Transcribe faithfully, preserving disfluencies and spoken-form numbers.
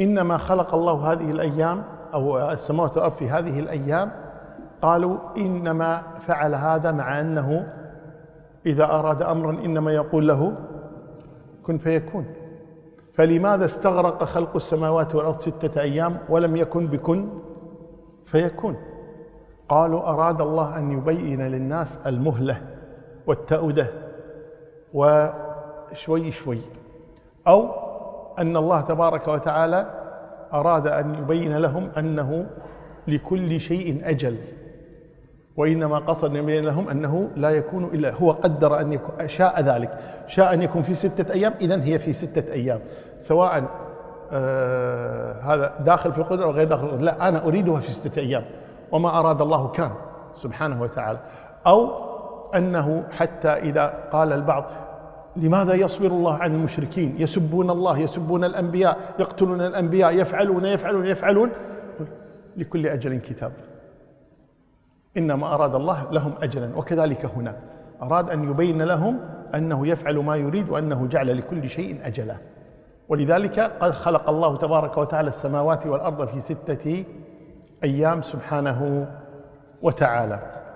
إنما خلق الله هذه الأيام أو السماوات والأرض في هذه الأيام، قالوا إنما فعل هذا مع أنه إذا أراد أمرا إنما يقول له كن فيكون. فلماذا استغرق خلق السماوات والأرض ستة أيام ولم يكن بكن فيكون؟ قالوا أراد الله أن يبين للناس المهلة والتأودة وشوي شوي، أو أن الله تبارك وتعالى أراد أن يبين لهم أنه لكل شيء أجل، وإنما قصد يبين لهم أنه لا يكون إلا هو، قدر أن يكون، شاء ذلك، شاء أن يكون في ستة أيام إذن هي في ستة أيام، سواء آه هذا داخل في القدرة وغير داخل، لا أنا أريدها في ستة أيام، وما أراد الله كان سبحانه وتعالى. أو أنه حتى إذا قال البعض لماذا يصبر الله عن المشركين، يسبون الله، يسبون الأنبياء، يقتلون الأنبياء، يفعلون يفعلون يفعلون، لكل أجل كتاب، إنما أراد الله لهم أجلا. وكذلك هنا أراد أن يبين لهم أنه يفعل ما يريد وأنه جعل لكل شيء أجلا، ولذلك قد خلق الله تبارك وتعالى السماوات والأرض في ستة أيام سبحانه وتعالى.